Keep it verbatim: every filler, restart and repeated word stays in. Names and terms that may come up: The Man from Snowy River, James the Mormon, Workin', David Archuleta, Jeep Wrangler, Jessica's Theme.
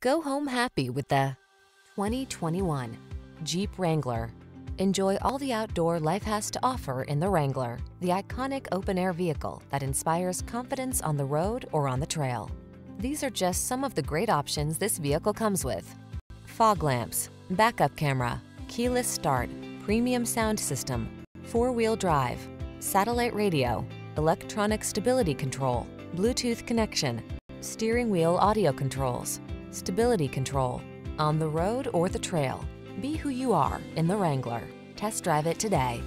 Go home happy with the twenty twenty-one Jeep Wrangler. Enjoy all the outdoor life has to offer in the Wrangler, the iconic open-air vehicle that inspires confidence on the road or on the trail. These are just some of the great options this vehicle comes with: fog lamps, backup camera, keyless start, premium sound system, four-wheel drive, satellite radio, electronic stability control, Bluetooth connection, steering wheel audio controls, stability control. On the road or the trail, be who you are in the Wrangler. Test drive it today.